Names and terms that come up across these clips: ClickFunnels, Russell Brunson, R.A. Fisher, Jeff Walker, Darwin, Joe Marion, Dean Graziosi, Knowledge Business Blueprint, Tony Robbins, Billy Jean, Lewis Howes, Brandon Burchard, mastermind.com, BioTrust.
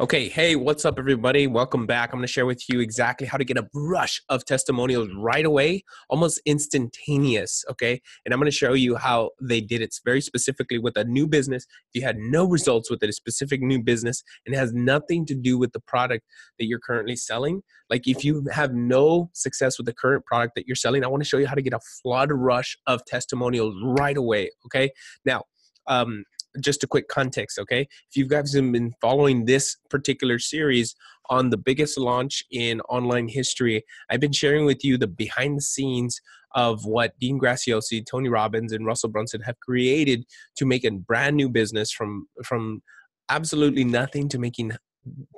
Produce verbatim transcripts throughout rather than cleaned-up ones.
Okay, hey, what's up everybody? Welcome back. I'm going to share with you exactly how to get a rush of testimonials right away, almost instantaneous, okay? And I'm going to show you how they did it very specifically with a new business. If you had no results with a specific new business and it has nothing to do with the product that you're currently selling. Like if you have no success with the current product that you're selling, I want to show you how to get a flood rush of testimonials right away, okay? Now, um, just a quick context, okay? If you guys have been following this particular series on the biggest launch in online history, I've been sharing with you the behind the scenes of what Dean Graziosi, Tony Robbins, and Russell Brunson have created to make a brand new business from, from absolutely nothing to making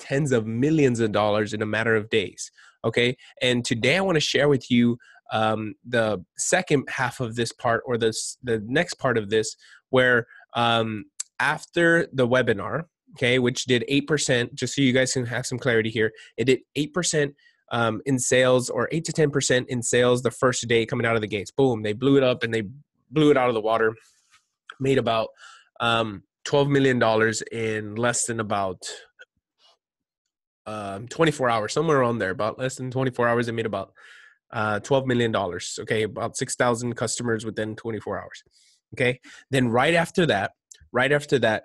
tens of millions of dollars in a matter of days, okay? And today I want to share with you um, the second half of this part, or this, the next part of this, where Um, after the webinar, okay, which did eight percent, just so you guys can have some clarity here, it did eight percent um, in sales, or eight to ten percent in sales the first day coming out of the gates. Boom, they blew it up and they blew it out of the water, made about um, twelve million dollars in less than about um, twenty-four hours, somewhere around there, about less than twenty-four hours, they made about uh, twelve million dollars, okay, about six thousand customers within twenty-four hours. Okay, then right after that, right after that,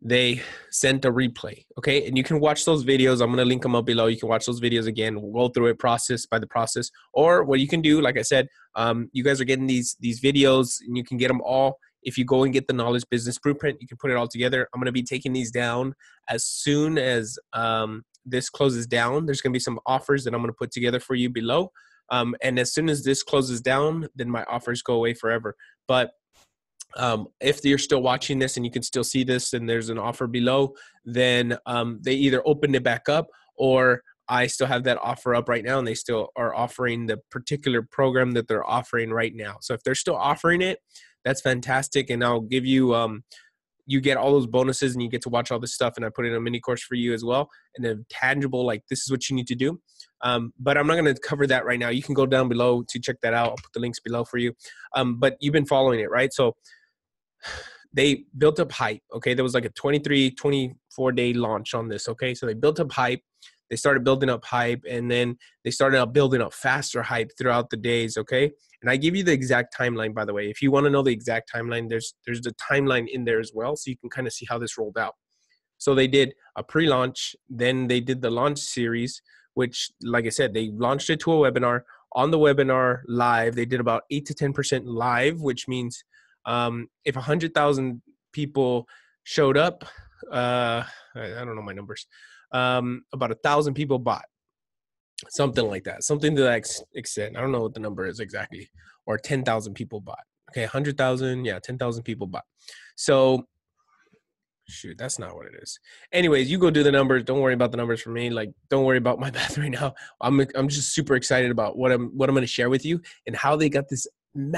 they sent a replay, okay? And you can watch those videos. I'm going to link them up below. You can watch those videos again. We'll go through it process by the process. Or what you can do, like I said, um, you guys are getting these, these videos, and you can get them all. If you go and get the Knowledge Business Blueprint, you can put it all together. I'm going to be taking these down as soon as um, this closes down. There's going to be some offers that I'm going to put together for you below. Um, and as soon as this closes down, then my offers go away forever. But Um, if you're still watching this and you can still see this and there's an offer below, then um, they either opened it back up, or I still have that offer up right now and they still are offering the particular program that they're offering right now. So if they're still offering it, that's fantastic. And I'll give you, um, you get all those bonuses and you get to watch all this stuff, and I put in a mini course for you as well, and a tangible, like this is what you need to do. Um, but I'm not going to cover that right now. You can go down below to check that out. I'll put the links below for you. Um, but you've been following it, right? So they built up hype, okay? There was like a twenty-three, twenty-four day launch on this, okay? So they built up hype. They started building up hype, and then they started up building up faster hype throughout the days, okay? And I give you the exact timeline, by the way. If you want to know the exact timeline, there's there's the timeline in there as well, so you can kind of see how this rolled out. So they did a pre-launch. Then they did the launch series, which, like I said, they launched it to a webinar. On the webinar live, they did about eight to ten percent live, which means Um, if one hundred thousand people showed up, uh, I don't know my numbers, um, about a thousand people bought, something like that, something to that extent. I don't know what the number is exactly, or ten thousand people bought. Okay. one hundred thousand. Yeah. ten thousand people bought. So shoot, that's not what it is. Anyways, you go do the numbers. Don't worry about the numbers for me. Like, don't worry about my math right now. I'm, I'm just super excited about what I'm, what I'm going to share with you, and how they got this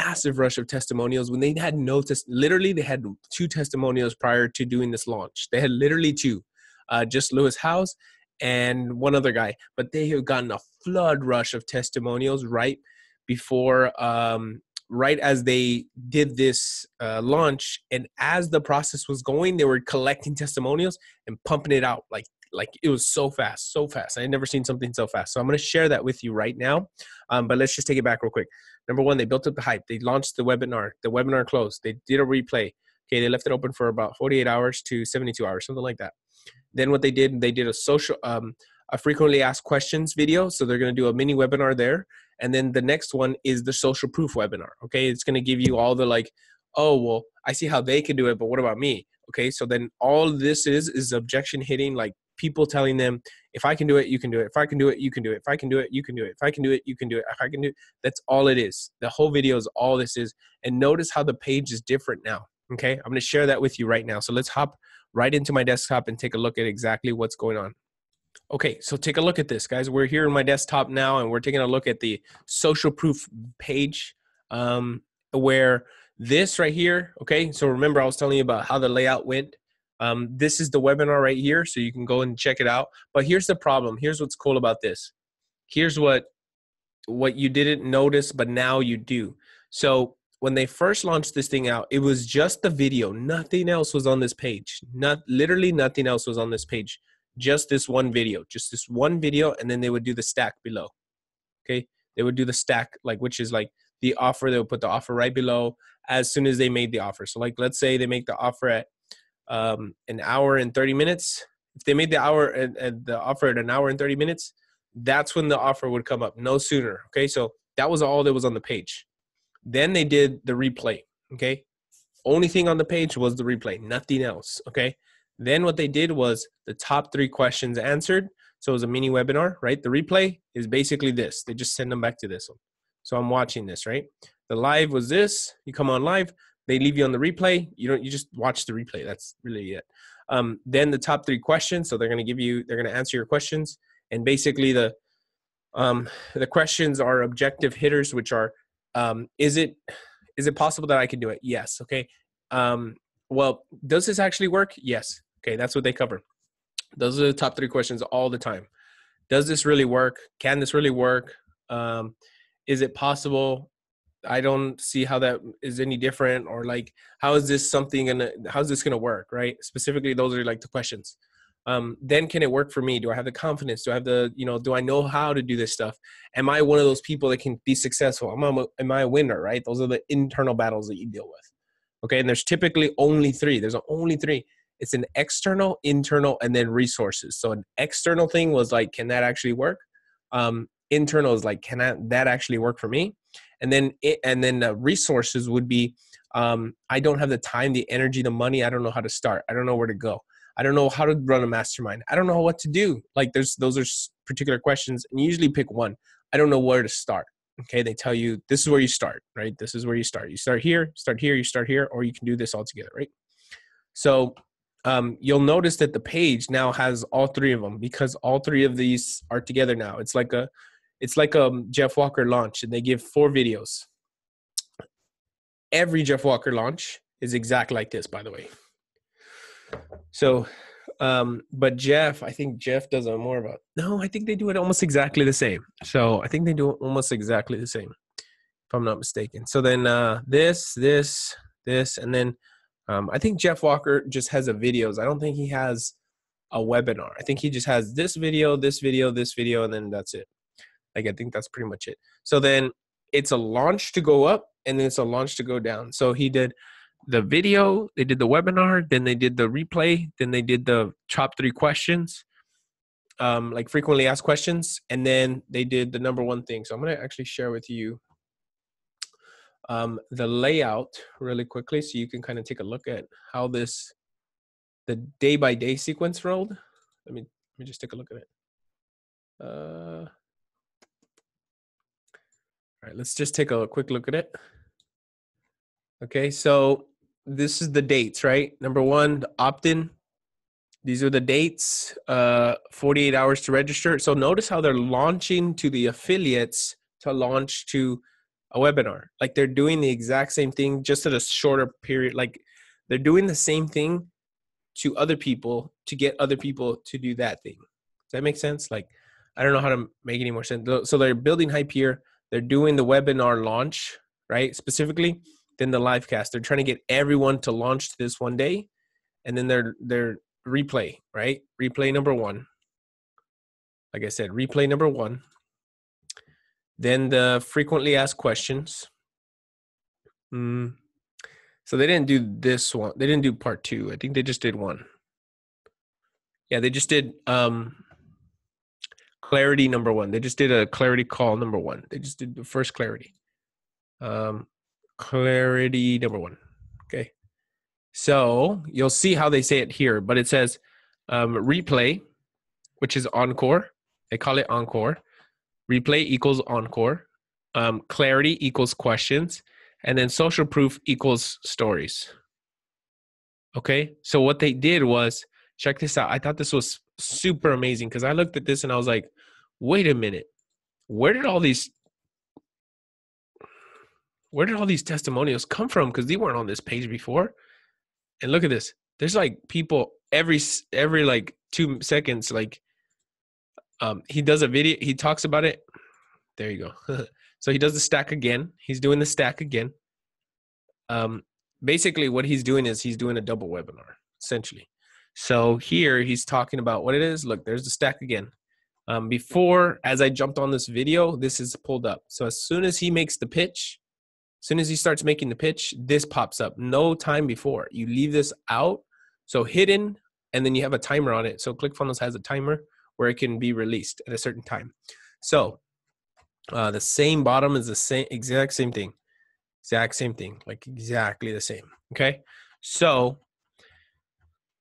massive rush of testimonials when they had no test. Literally, they had two testimonials prior to doing this launch. They had literally two, uh, just Lewis Howes and one other guy. But they have gotten a flood rush of testimonials right before, um, right as they did this uh, launch. And as the process was going, they were collecting testimonials and pumping it out like like it was so fast, so fast. I had never seen something so fast. So I'm going to share that with you right now. Um, but let's just take it back real quick. Number one, they built up the hype. They launched the webinar. The webinar closed. They did a replay. Okay, they left it open for about forty-eight hours to seventy-two hours, something like that. Then what they did, they did a social, um, a frequently asked questions video. So they're going to do a mini webinar there. And then the next one is the social proof webinar. Okay, it's going to give you all the like, oh, well, I see how they can do it, but what about me? Okay, so then all this is is objection hitting, like people telling them, if I can do it, you can do it. If I can do it, you can do it. If I can do it, you can do it. If I can do it, you can do it. If I can do it, that's all it is. The whole video is all this is. And notice how the page is different now. Okay, I'm going to share that with you right now. So let's hop right into my desktop and take a look at exactly what's going on. Okay, so take a look at this, guys. We're here in my desktop now, and we're taking a look at the social proof page, um, where this right here, okay, so remember I was telling you about how the layout went. Um, this is the webinar right here, so you can go and check it out. But here's the problem. Here's what's cool about this. Here's what, what you didn't notice, but now you do. So when they first launched this thing out, it was just the video. Nothing else was on this page. Not, literally nothing else was on this page. just this one video, just this one video. And then they would do the stack below. Okay. They would do the stack, like, which is like the offer. They would put the offer right below as soon as they made the offer. So like, let's say they make the offer at um, an hour and thirty minutes. If they made the hour and, and the offer at an hour and thirty minutes, that's when the offer would come up, no sooner. Okay. So that was all that was on the page. Then they did the replay. Okay. Only thing on the page was the replay, nothing else. Okay. Then what they did was the top three questions answered. So it was a mini webinar, right? The replay is basically this. They just send them back to this one. So I'm watching this, right? The live was this. You come on live, they leave you on the replay. You don't, you just watch the replay. That's really it. Um, then the top three questions. So they're going to give you, they're going to answer your questions. And basically the, um, the questions are objective hitters, which are, um, is it, is it possible that I can do it? Yes. Okay. Um, well, does this actually work? Yes. Okay. That's what they cover. Those are the top three questions all the time. Does this really work? Can this really work? Um, is it possible? I don't see how that is any different, or like, how is this something gonna, how's this going to work? Right. Specifically, those are like the questions. Um, then can it work for me? Do I have the confidence? Do I have the, you know, do I know how to do this stuff? Am I one of those people that can be successful? Am I, am I a winner? Right. Those are the internal battles that you deal with. Okay. And there's typically only three. There's only three. It's an external, internal, and then resources. So an external thing was like, can that actually work? Um, internal is like, can I, that actually work for me? And then, it, and then the resources would be, um, I don't have the time, the energy, the money. I don't know how to start. I don't know where to go. I don't know how to run a mastermind. I don't know what to do. Like there's, those are particular questions, and you usually pick one. I don't know where to start. Okay. They tell you, this is where you start, right? This is where you start. You start here, start here, you start here, or you can do this all together. Right. So, um, you'll notice that the page now has all three of them, because all three of these are together now. It's like a, it's like a Jeff Walker launch, and they give four videos. Every Jeff Walker launch is exact like this, by the way. So, um, but Jeff, I think Jeff does a more about, no, I think they do it almost exactly the same. So I think they do it almost exactly the same, if I'm not mistaken. So then, uh, this, this, this, and then, um, I think Jeff Walker just has a videos. I don't think he has a webinar. I think he just has this video, this video, this video, and then that's it. Like, I think that's pretty much it. So then it's a launch to go up, and then it's a launch to go down. So he did the video, they did the webinar, then they did the replay, then they did the top three questions, um, like frequently asked questions. And then they did the number one thing. So I'm going to actually share with you um, the layout really quickly, so you can kind of take a look at how this, the day by day sequence rolled. Let me, let me just take a look at it. Uh, All right, let's just take a quick look at it. Okay, so this is the dates, right? Number one, the opt-in. These are the dates, uh, forty-eight hours to register. So notice how they're launching to the affiliates to launch to a webinar. Like they're doing the exact same thing, just at a shorter period. Like they're doing the same thing to other people to get other people to do that thing. Does that make sense? Like, I don't know how to make any more sense. So they're building hype here. They're doing the webinar launch, right? Specifically, then the live cast. They're trying to get everyone to launch to this one day. And then their, their replay, right? Replay number one. Like I said, replay number one. Then the frequently asked questions. Mm. So they didn't do this one. They didn't do part two. I think they just did one. Yeah, they just did... Um, clarity number one. They just did a clarity call number one. They just did the first clarity. Um, clarity number one. Okay. So you'll see how they say it here, but it says um, replay, which is encore. They call it encore. Replay equals encore. Um, clarity equals questions. And then social proof equals stories. Okay. So what they did was, check this out. I thought this was super amazing, because I looked at this and I was like, wait a minute, where did all these, where did all these testimonials come from? Because they weren't on this page before. And look at this. There's like people every, every like two seconds, like um, he does a video, he talks about it. There you go. So he does the stack again. He's doing the stack again. Um, basically what he's doing is he's doing a double webinar, essentially. So here he's talking about what it is. Look, there's the stack again. Um, before, as I jumped on this video, this is pulled up. So as soon as he makes the pitch, as soon as he starts making the pitch, this pops up. No time before. You leave this out, so hidden, and then you have a timer on it. So ClickFunnels has a timer where it can be released at a certain time. So uh, the same bottom is the same, exact same thing. Exact same thing, like exactly the same, okay? So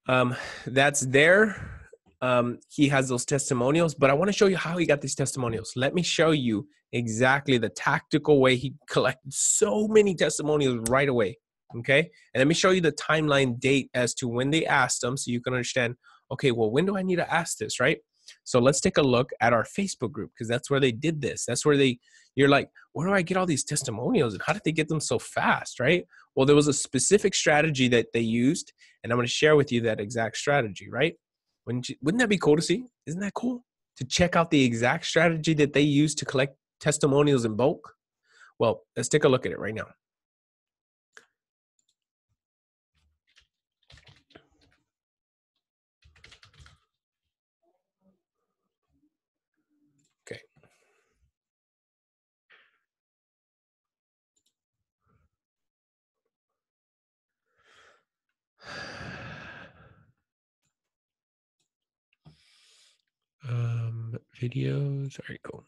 um, that's there. Um, he has those testimonials, but I want to show you how he got these testimonials. Let me show you exactly the tactical way he collected so many testimonials right away, okay? And let me show you the timeline date as to when they asked them so you can understand, okay, well, when do I need to ask this, right? So let's take a look at our Facebook group because that's where they did this. That's where they, you're like, where do I get all these testimonials and how did they get them so fast, right? Well, there was a specific strategy that they used, and I'm going to share with you that exact strategy, right? Wouldn't, you, wouldn't that be cool to see? Isn't that cool? To check out the exact strategy that they use to collect testimonials in bulk? Well, let's take a look at it right now. Okay. Um, videos, all right, cool.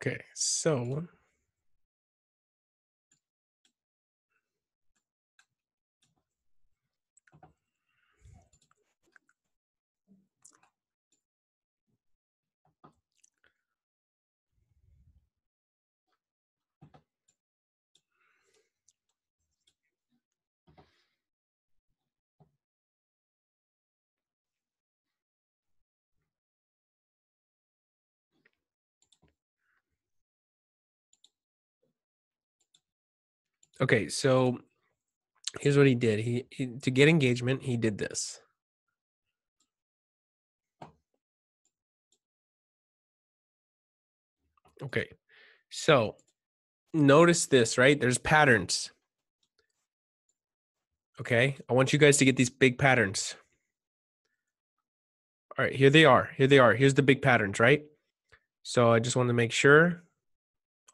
Okay, so Okay, so here's what he did. He, he to get engagement, he did this. Okay, so notice this, right? There's patterns. Okay, I want you guys to get these big patterns. All right, here they are. Here they are. Here's the big patterns, right? So I just wanted to make sure.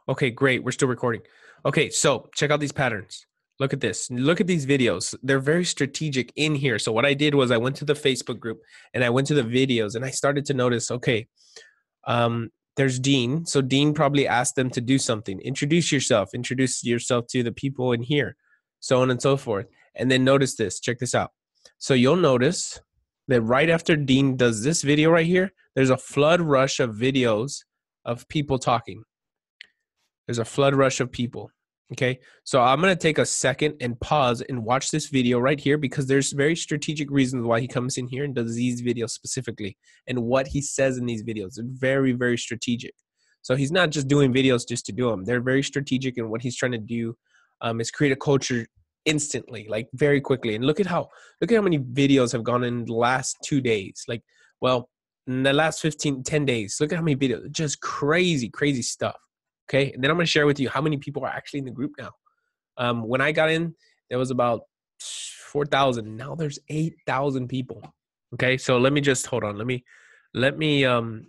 Okay, great. We're still recording. Okay, so check out these patterns. Look at this. Look at these videos. They're very strategic in here. So what I did was I went to the Facebook group and I went to the videos and I started to notice, okay, um, there's Dean. So Dean probably asked them to do something. Introduce yourself. Introduce yourself to the people in here, so on and so forth. And then notice this. Check this out. So you'll notice that right after Dean does this video right here, there's a flood rush of videos of people talking. There's a flood rush of people, okay? So I'm going to take a second and pause and watch this video right here because there's very strategic reasons why he comes in here and does these videos specifically and what he says in these videos. They're very, very strategic. So he's not just doing videos just to do them. They're very strategic, and what he's trying to do um, is create a culture instantly, like very quickly. And look at how, look at how many videos have gone in the last two days. Like, well, in the last fifteen, ten days, look at how many videos, just crazy, crazy stuff. Okay, and then I'm going to share with you how many people are actually in the group now. Um, when I got in, there was about four thousand. Now there's eight thousand people. Okay, so let me just hold on. Let me let me um,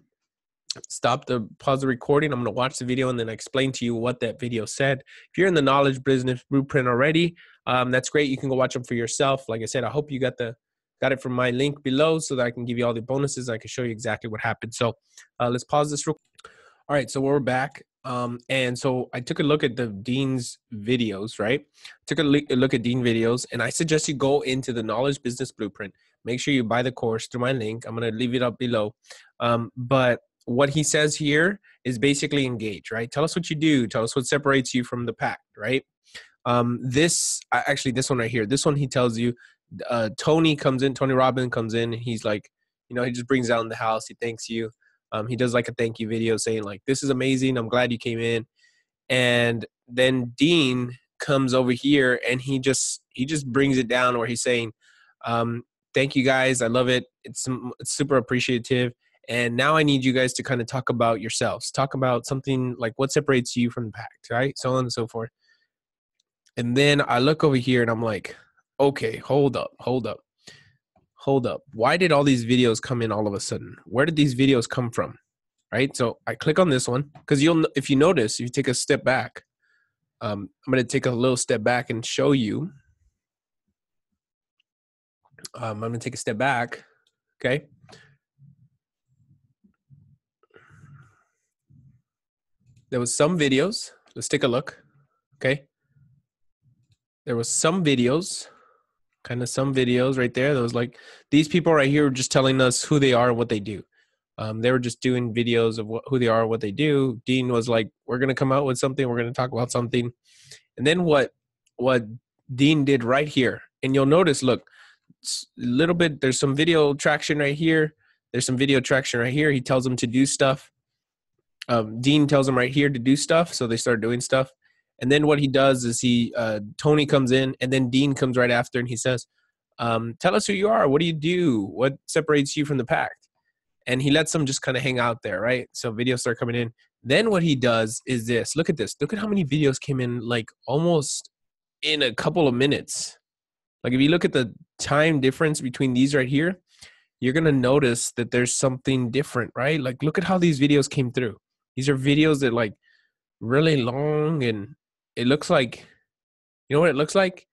stop the pause the recording. I'm going to watch the video and then explain to you what that video said. If you're in the Knowledge Business Blueprint already, um, that's great. You can go watch them for yourself. Like I said, I hope you got the got it from my link below so that I can give you all the bonuses. I can show you exactly what happened. So uh, let's pause this real quick. All right, so we're back. Um, and so I took a look at the Dean's videos, right? Took a look at Dean videos, and I suggest you go into the Knowledge Business Blueprint. Make sure you buy the course through my link. I'm going to leave it up below. Um, but what he says here is basically engage, right? Tell us what you do. Tell us what separates you from the pack, right? Um, this, actually this one right here, this one he tells you, uh, Tony comes in, Tony Robbins comes in. And he's like, you know, he just brings down the house. He thanks you. Um, he does like a thank you video saying like, this is amazing. I'm glad you came in. And then Dean comes over here and he just, he just brings it down where he's saying, um, thank you guys. I love it. It's, it's super appreciative. And now I need you guys to kind of talk about yourselves, talk about something like what separates you from the pack, right? So on and so forth. And then I look over here and I'm like, okay, hold up, hold up. Hold up. Why did all these videos come in all of a sudden? Where did these videos come from? Right? So I click on this one because you'll, if you notice, if you take a step back, um, I'm going to take a little step back and show you. Um, I'm going to take a step back. Okay. There was some videos. Let's take a look. Okay. There was some videos. Kind of some videos right there. That was like, these people right here were just telling us who they are and what they do. Um, they were just doing videos of what, who they are and what they do. Dean was like, we're going to come out with something. We're going to talk about something. And then what, what Dean did right here. And you'll notice, look, a little bit, there's some video traction right here. There's some video traction right here. He tells them to do stuff. Um, Dean tells them right here to do stuff. So they start doing stuff. And then what he does is he, uh, Tony comes in and then Dean comes right after and he says, um, tell us who you are. What do you do? What separates you from the pack? And he lets them just kind of hang out there, right? So videos start coming in. Then what he does is this. Look at this. Look at how many videos came in like almost in a couple of minutes. Like if you look at the time difference between these right here, you're going to notice that there's something different, right? Like look at how these videos came through. These are videos that like really long and it looks like, you know what it looks like?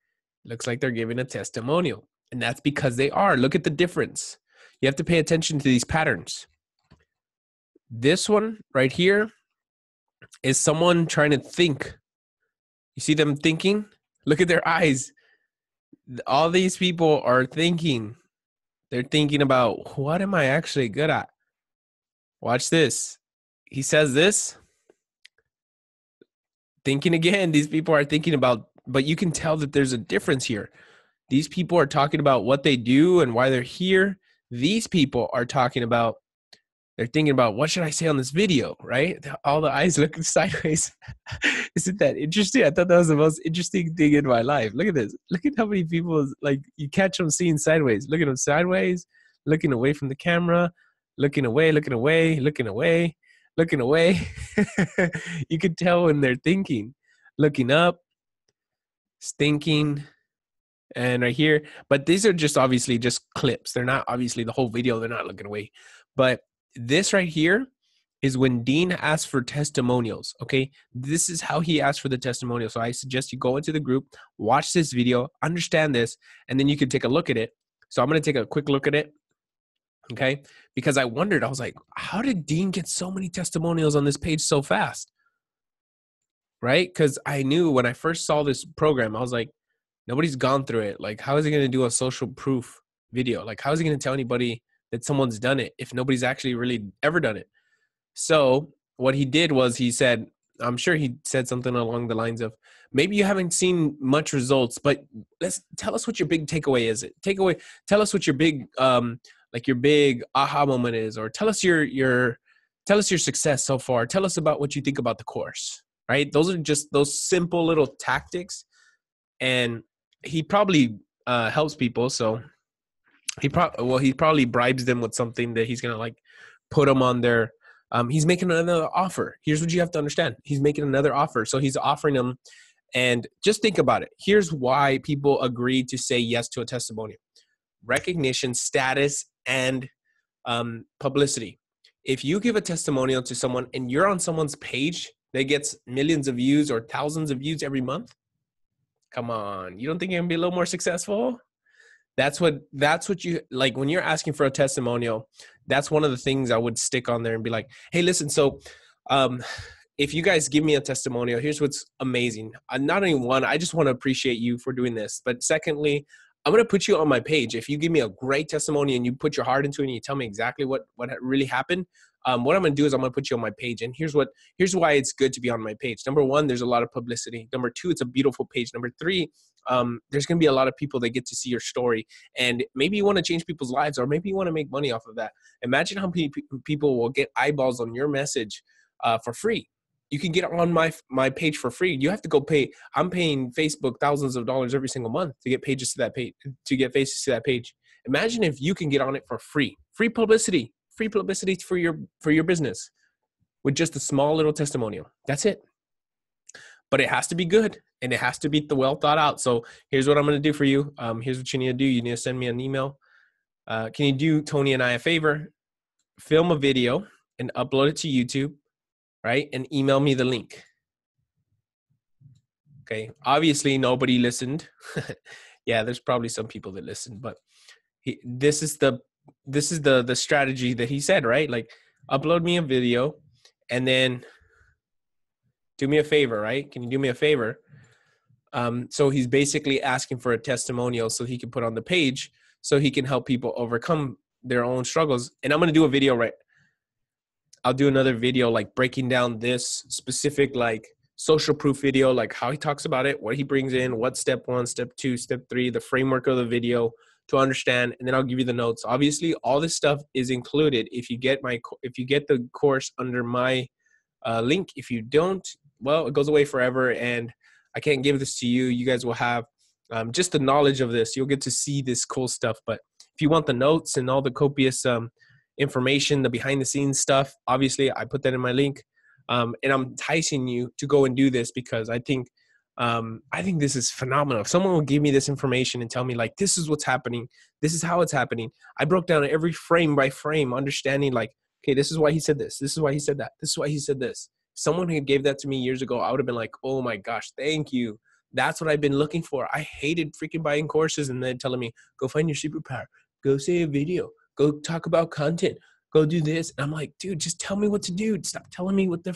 It looks like they're giving a testimonial. And that's because they are. Look at the difference. You have to pay attention to these patterns. This one right here is someone trying to think. You see them thinking? Look at their eyes. All these people are thinking. They're thinking about, what am I actually good at? Watch this. He says this. Thinking again, these people are thinking about, but you can tell that there's a difference here. These people are talking about what they do and why they're here. These people are talking about, they're thinking about, what should I say on this video, right? All the eyes looking sideways. Isn't that interesting? I thought that was the most interesting thing in my life. Look at this. Look at how many people, like you catch them seeing sideways, looking at them sideways, looking away from the camera, looking away, looking away, looking away. Looking away. You could tell when they're thinking, looking up, thinking, and right here. But these are just obviously just clips. They're not obviously the whole video. They're not looking away. But this right here is when Dean asked for testimonials. Okay. This is how he asked for the testimonial. So I suggest you go into the group, watch this video, understand this, and then you can take a look at it. So I'm going to take a quick look at it. Okay. Because I wondered, I was like, how did Dean get so many testimonials on this page so fast? Right. Cause I knew when I first saw this program, I was like, nobody's gone through it. Like, how is he going to do a social proof video? Like, how is he going to tell anybody that someone's done it if nobody's actually really ever done it? So what he did was he said, I'm sure he said something along the lines of, maybe you haven't seen much results, but let's tell us what your big takeaway is. It takeaway. Tell us what your big, um, like your big aha moment is, or tell us your, your, tell us your success so far. Tell us about what you think about the course, right? Those are just those simple little tactics. And he probably uh, helps people. So he probably, well, he probably bribes them with something that he's going to like put them on their, um, he's making another offer. Here's what you have to understand. He's making another offer. So he's offering them, and just think about it. Here's why people agree to say yes to a testimonial: recognition, status, and um, publicity. If you give a testimonial to someone and you're on someone's page that gets millions of views or thousands of views every month, come on, you don't think you're gonna be a little more successful? That's what, that's what you, like when you're asking for a testimonial, that's one of the things I would stick on there and be like, hey, listen, so um, if you guys give me a testimonial, here's what's amazing. I'm not only one, I just want to appreciate you for doing this. But secondly, I'm going to put you on my page. If you give me a great testimony and you put your heart into it and you tell me exactly what, what really happened, um, what I'm going to do is I'm going to put you on my page. And here's what, here's why it's good to be on my page. Number one, there's a lot of publicity. Number two, it's a beautiful page. Number three, um, there's going to be a lot of people that get to see your story. And maybe you want to change people's lives, or maybe you want to make money off of that. Imagine how many people will get eyeballs on your message uh, for free. You can get on my my page for free. You have to go pay. I'm paying Facebook thousands of dollars every single month to get pages to that page, to get faces to that page. Imagine if you can get on it for free. Free publicity, free publicity for your for your business with just a small little testimonial. That's it. But it has to be good and it has to be the well thought out. So here's what I'm going to do for you. Um, here's what you need to do. You need to send me an email. Uh, can you do Tony and I a favor? Film a video and upload it to YouTube. Right? And email me the link. Okay. Obviously nobody listened. Yeah. There's probably some people that listened, but he, this is the, this is the, the strategy that he said, right? Like upload me a video and then do me a favor, right? Can you do me a favor? Um, so he's basically asking for a testimonial so he can put on the page so he can help people overcome their own struggles. And I'm going to do a video right I'll do another video like breaking down this specific like social proof video, like how he talks about it, what he brings in, what step one, step two, step three, the framework of the video to understand. And then I'll give you the notes. Obviously, all this stuff is included if you get my if you get the course under my uh, link. If you don't, well, it goes away forever and I can't give this to you. You guys will have um, just the knowledge of this. You'll get to see this cool stuff. But if you want the notes and all the copious um, information, the behind the scenes stuff, obviously I put that in my link. Um, and I'm enticing you to go and do this because I think, um, I think this is phenomenal. If someone will give me this information and tell me like, this is what's happening. This is how it's happening. I broke down every frame by frame, understanding like, okay, this is why he said this. This is why he said that. This is why he said this. Someone who gave that to me years ago, I would have been like, oh my gosh, thank you. That's what I've been looking for. I hated freaking buying courses and then telling me, go find your superpower, go save a video, go talk about content, go do this. And I'm like, dude, just tell me what to do. Stop telling me what the,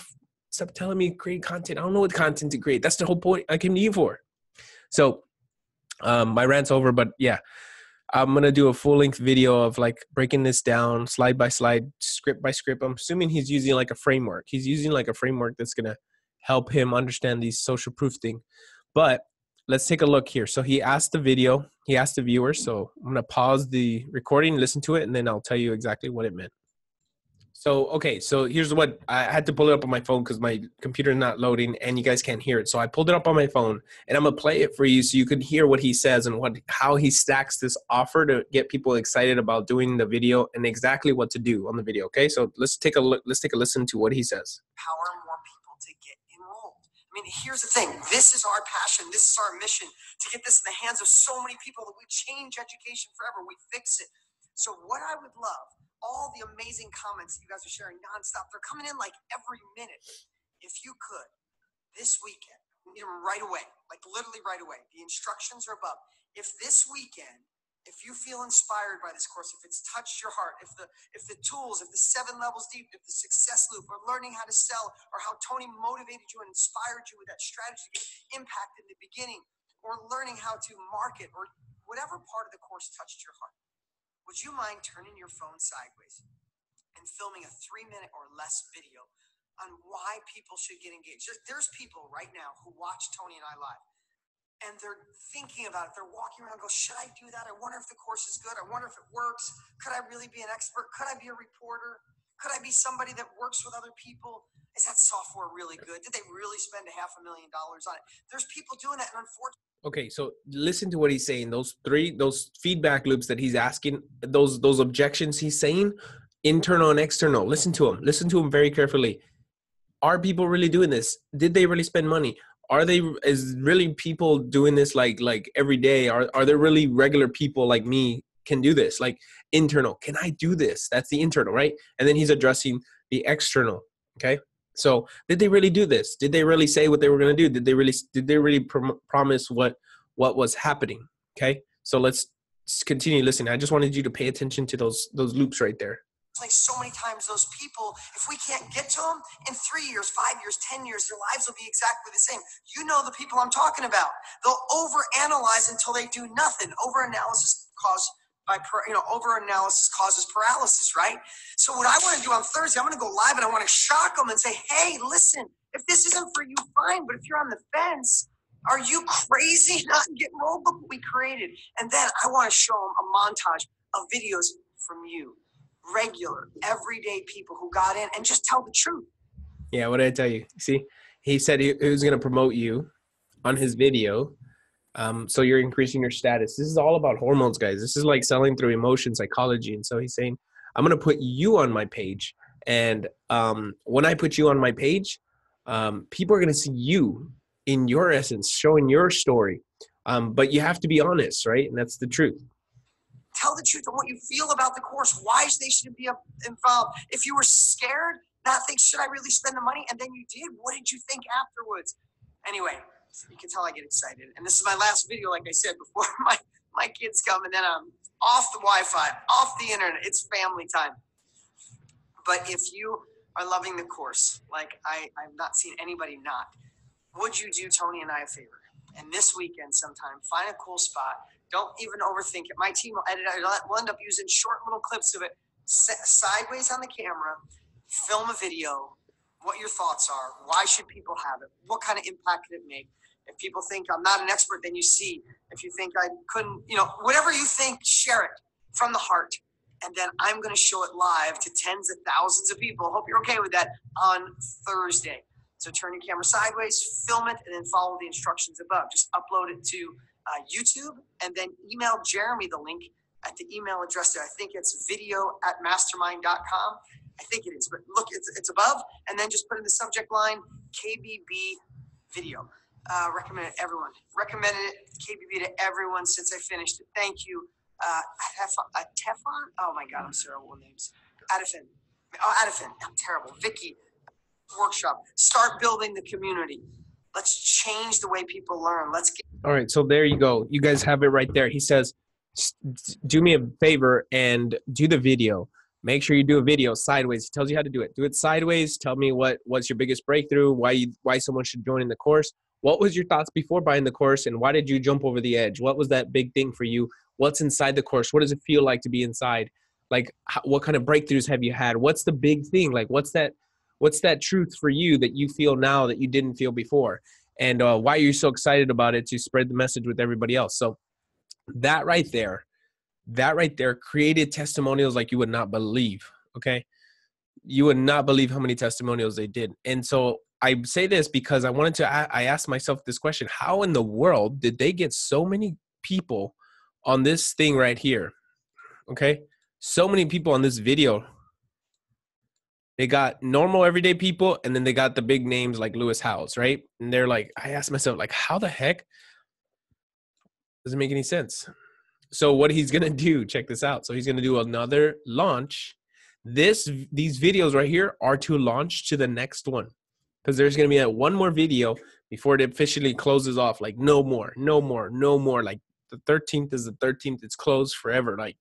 stop telling me create content. I don't know what content to create. That's the whole point I came to you for. So um, my rant's over, but yeah, I'm going to do a full length video of like breaking this down slide by slide, script by script. I'm assuming he's using like a framework. He's using like a framework that's going to help him understand these social proof thing. But let's take a look here. So he asked the video, he asked the viewer. So I'm going to pause the recording, listen to it, and then I'll tell you exactly what it meant. So, okay. So here's what I had to pull it up on my phone because my computer is not loading and you guys can't hear it. So I pulled it up on my phone and I'm going to play it for you so you can hear what he says and what, how he stacks this offer to get people excited about doing the video and exactly what to do on the video. Okay. So let's take a look. Let's take a listen to what he says. Power more people to get enrolled. I mean, here's the thing. This is our passion. This is our mission, to get this in the hands of so many people that we change education forever. We fix it. So what I would love, all the amazing comments that you guys are sharing nonstop, they're coming in like every minute. If you could, this weekend, you know, right away, like literally right away, the instructions are above. If this weekend, if you feel inspired by this course, if it's touched your heart, if the if the tools, if the seven levels deep, if the success loop, or learning how to sell, or how Tony motivated you and inspired you with that strategy impact in the beginning, or learning how to market, or whatever part of the course touched your heart, would you mind turning your phone sideways and filming a three-minute or less video on why people should get engaged? There's people right now who watch Tony and I live, and they're thinking about it. They're walking around and go, should I do that? I wonder if the course is good. I wonder if it works. Could I really be an expert? Could I be a reporter? Could I be somebody that works with other people? Is that software really good? Did they really spend a half a million dollars on it? There's people doing that, and unfortunately. Okay, so listen to what he's saying. Those three, those feedback loops that he's asking, those those objections he's saying, internal and external. Listen to him. Listen to him very carefully. Are people really doing this? Did they really spend money? Are they, is really people doing this like, like every day? Are, are there really regular people like me can do this? Like internal, can I do this? That's the internal, right? And then he's addressing the external. Okay. So did they really do this? Did they really say what they were going to do? Did they really, did they really prom- promise what, what was happening? Okay. So let's continue listening. I just wanted you to pay attention to those, those loops right there. Like so many times those people, if we can't get to them in three years, five years, ten years, their lives will be exactly the same. You know the people I'm talking about. They'll overanalyze until they do nothing. Overanalysis causes by, you know, overanalysis causes paralysis, right? So what I want to do on Thursday, I'm going to go live and I want to shock them and say, hey, listen, if this isn't for you, fine. But if you're on the fence, are you crazy not getting rolled? Look what we created. And then I want to show them a montage of videos from you. Regular, everyday people who got in and just tell the truth. Yeah, what did I tell you? See, he said he, he was going to promote you on his video. Um, so you're increasing your status. This is all about hormones, guys. This is like selling through emotion, psychology. And so he's saying, I'm going to put you on my page. And um, when I put you on my page, um, people are going to see you in your essence, showing your story. Um, but you have to be honest, right? And that's the truth. Tell the truth of what you feel about the course, why they should be involved. If you were scared, not think, should I really spend the money? And then you did. What did you think afterwards? Anyway, you can tell I get excited. And this is my last video, like I said, before my, my kids come. And then I'm off the Wi-Fi, off the internet. It's family time. But if you are loving the course, like I, I've not seen anybody not, would you do Tony and I a favor? And this weekend sometime, find a cool spot. Don't even overthink it. My team will edit it. We'll end up using short little clips of it. Sit sideways on the camera, film a video, what your thoughts are, why should people have it, what kind of impact did it make. If people think I'm not an expert, then you see. If you think I couldn't, you know, whatever you think, share it from the heart. And then I'm going to show it live to tens of thousands of people. Hope you're okay with that on Thursday. So turn your camera sideways, film it, and then follow the instructions above. Just upload it to Uh, YouTube, and then email Jeremy the link at the email address there. I think it's video at mastermind dot com. I think it is, but look, it's, it's above. And then just put in the subject line, K B B video. Uh, recommend it to everyone. Recommended it, K B B, to everyone since I finished it. Thank you. Uh, Teflon, oh my God, I'm sorry, what names? Adafin, oh, Adafin, I'm terrible. Vicky, workshop, start building the community. Let's change the way people learn. Let's get. All right. So there you go. You guys have it right there. He says, do me a favor and do the video. Make sure you do a video sideways. He tells you how to do it. Do it sideways. Tell me what what's your biggest breakthrough, why you, why someone should join in the course. What was your thoughts before buying the course? And why did you jump over the edge? What was that big thing for you? What's inside the course? What does it feel like to be inside? Like how, what kind of breakthroughs have you had? What's the big thing? Like what's that? What's that truth for you that you feel now that you didn't feel before? And uh, why are you so excited about it to spread the message with everybody else? So that right there, that right there created testimonials like you would not believe, okay? You would not believe how many testimonials they did. And so I say this because I wanted to, I, I asked myself this question, how in the world did they get so many people on this thing right here, okay? So many people on this video. They got normal everyday people, and then they got the big names like Lewis Howes, right? And they're like, I asked myself, like, how the heck does it make any sense? So what he's going to do, check this out. So he's going to do another launch. This, these videos right here are to launch to the next one because there's going to be that one more video before it officially closes off. Like no more, no more, no more. Like the thirteenth is the thirteenth. It's closed forever. Like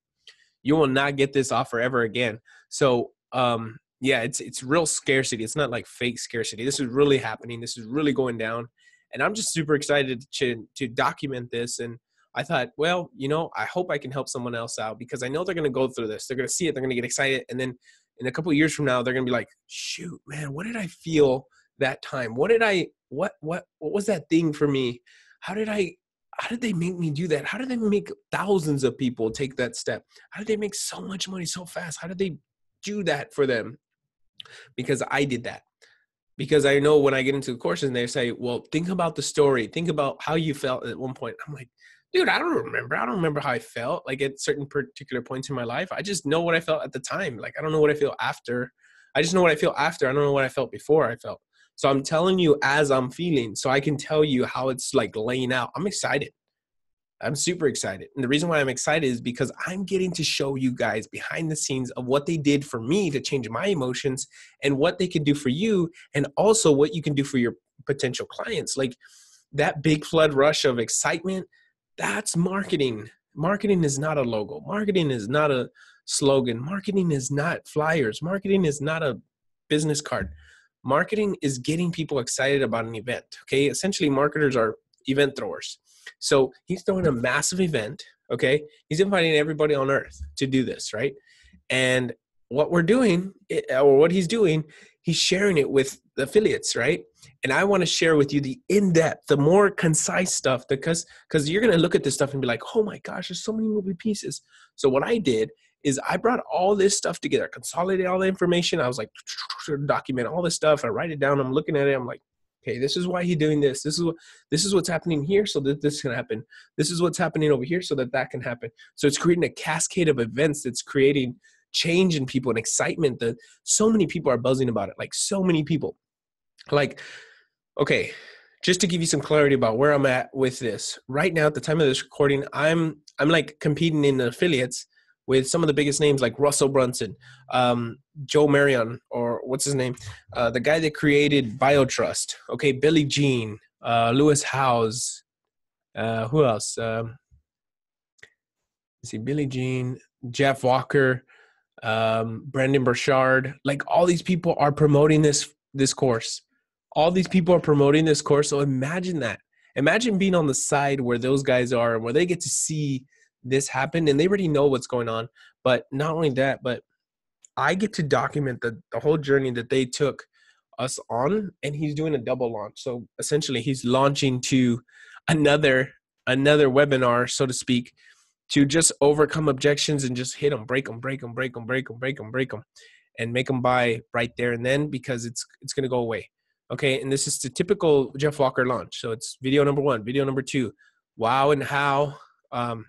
you will not get this offer ever again. So, um, yeah, it's it's real scarcity. It's not like fake scarcity. This is really happening. This is really going down. And I'm just super excited to, to document this. And I thought, well, you know, I hope I can help someone else out because I know they're going to go through this. They're going to see it. They're going to get excited. And then in a couple of years from now, they're going to be like, shoot, man, what did I feel that time? What did I, what, what, what was that thing for me? How did I, how did they make me do that? How did they make thousands of people take that step? How did they make so much money so fast? How did they do that for them? Because I did that. Because I know when I get into the courses and they say, well, think about the story. Think about how you felt at one point. I'm like, dude, I don't remember. I don't remember how I felt like at certain particular points in my life. I just know what I felt at the time. Like, I don't know what I feel after. I just know what I feel after. I don't know what I felt before I felt. So I'm telling you as I'm feeling. So I can tell you how it's like laying out. I'm excited. I'm super excited. And the reason why I'm excited is because I'm getting to show you guys behind the scenes of what they did for me to change my emotions and what they can do for you and also what you can do for your potential clients. Like that big flood rush of excitement, that's marketing. Marketing is not a logo. Marketing is not a slogan. Marketing is not flyers. Marketing is not a business card. Marketing is getting people excited about an event. Okay. Essentially, marketers are event throwers. So he's throwing a massive event. Okay. He's inviting everybody on earth to do this. Right. And what we're doing, or what he's doing, he's sharing it with the affiliates. Right. And I want to share with you the in-depth, the more concise stuff, because, because you're going to look at this stuff and be like, oh my gosh, there's so many moving pieces. So what I did is I brought all this stuff together, consolidated all the information. I was like, document all this stuff. I write it down. I'm looking at it. I'm like, okay, this is why he's doing this. This is what, this is what's happening here, so that this can happen. This is what's happening over here, so that that can happen. So it's creating a cascade of events that's creating change in people and excitement that so many people are buzzing about it. Like so many people, like, okay, just to give you some clarity about where I'm at with this right now, at the time of this recording, I'm, I'm like competing in the affiliates with some of the biggest names like Russell Brunson, um, Joe Marion, or what's his name? Uh, the guy that created BioTrust. Okay, Billy Jean, uh, Lewis Howes. Uh, who else? Um, let's see, Billy Jean, Jeff Walker, um, Brandon Burchard. Like all these people are promoting this, this course. All these people are promoting this course. So imagine that. Imagine being on the side where those guys are, where they get to see this happened, and they already know what's going on. But not only that, but I get to document the, the whole journey that they took us on, and he's doing a double launch. So essentially he's launching to another, another webinar, so to speak, to just overcome objections and just hit them, break them, break them, break them, break them, break them, break them, and make them buy right there and then, because it's, it's going to go away. Okay. And this is the typical Jeff Walker launch. So it's video number one, video number two, wow and how, um,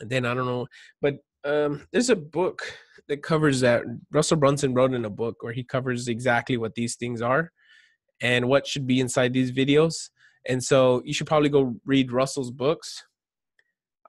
and then I don't know, but um, there's a book that covers that. Russell Brunson wrote in a book where he covers exactly what these things are and what should be inside these videos. And so you should probably go read Russell's books.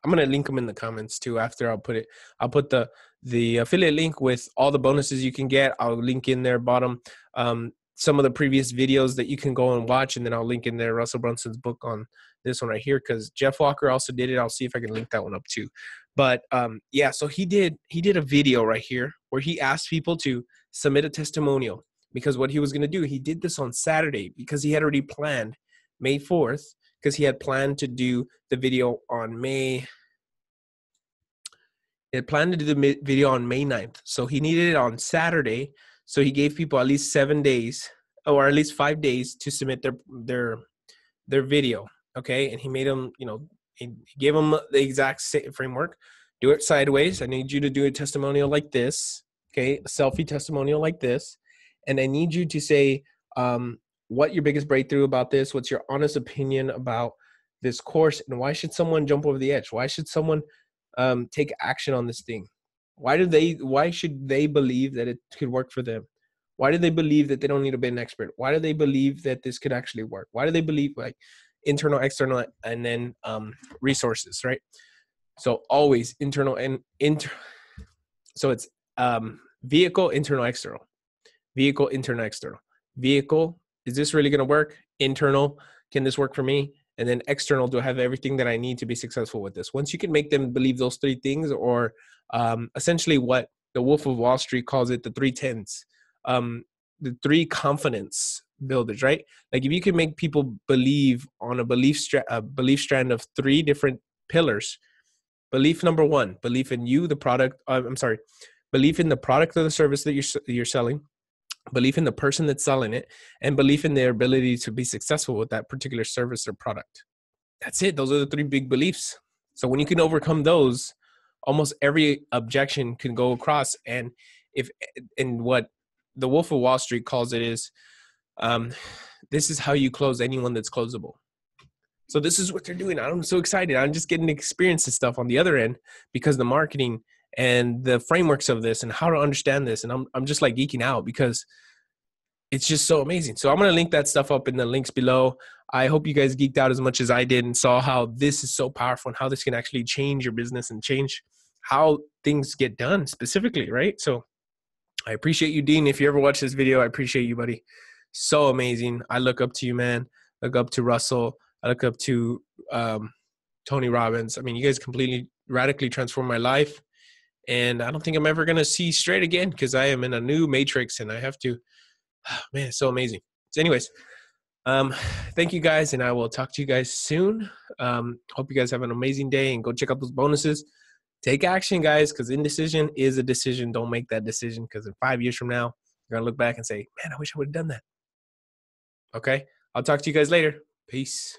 I'm going to link them in the comments too. After I'll put it, I'll put the, the affiliate link with all the bonuses you can get. I'll link in there bottom um, some of the previous videos that you can go and watch. And then I'll link in there Russell Brunson's book on this one right here, because Jeff Walker also did it. I'll see if I can link that one up too. But um, yeah, so he did, he did a video right here where he asked people to submit a testimonial, because what he was going to do, he did this on Saturday because he had already planned May fourth, because he had planned to do the video on May. He had planned to do the video on May ninth. So he needed it on Saturday. So he gave people at least seven days or at least five days to submit their, their, their video. Okay. And he made them, you know, he gave them the exact same framework. Do it sideways. I need you to do a testimonial like this. Okay. A selfie testimonial like this. And I need you to say, um, what your biggest breakthrough about this, what's your honest opinion about this course, and why should someone jump over the edge? Why should someone, um, take action on this thing? Why do they, why should they believe that it could work for them? Why do they believe that they don't need to be an expert? Why do they believe that this could actually work? Why do they believe, like, internal, external, and then um, resources, right? So always internal and inter. So it's um, vehicle, internal, external, vehicle, internal, external, vehicle. Is this really going to work? Internal. Can this work for me? And then external. Do I have everything that I need to be successful with this? Once you can make them believe those three things, or um, essentially what the Wolf of Wall Street calls it, the three tens, um, the three confidence builders, right? Like if you can make people believe on a belief, stra a belief strand of three different pillars. Belief number one, belief in you, the product, uh, I'm sorry, belief in the product or the service that you're, you're selling, belief in the person that's selling it, and belief in their ability to be successful with that particular service or product. That's it. Those are the three big beliefs. So when you can overcome those, almost every objection can go across. And if, and what the Wolf of Wall Street calls it is, Um, this is how you close anyone that's closable. So this is what they're doing. I'm so excited. I'm just getting to experience this stuff on the other end, because the marketing and the frameworks of this and how to understand this. And I'm, I'm just like geeking out because it's just so amazing. So I'm going to link that stuff up in the links below. I hope you guys geeked out as much as I did and saw how this is so powerful and how this can actually change your business and change how things get done specifically. Right? So I appreciate you, Dean. If you ever watch this video, I appreciate you, buddy. So amazing. I look up to you, man. I look up to Russell. I look up to um, Tony Robbins. I mean, you guys completely radically transformed my life. And I don't think I'm ever going to see straight again because I am in a new matrix and I have to, oh, man, it's so amazing. So anyways, um, thank you guys. And I will talk to you guys soon. Um, hope you guys have an amazing day and go check out those bonuses. Take action, guys, because indecision is a decision. Don't make that decision because in five years from now, you're going to look back and say, man, I wish I would have done that. Okay. I'll talk to you guys later. Peace.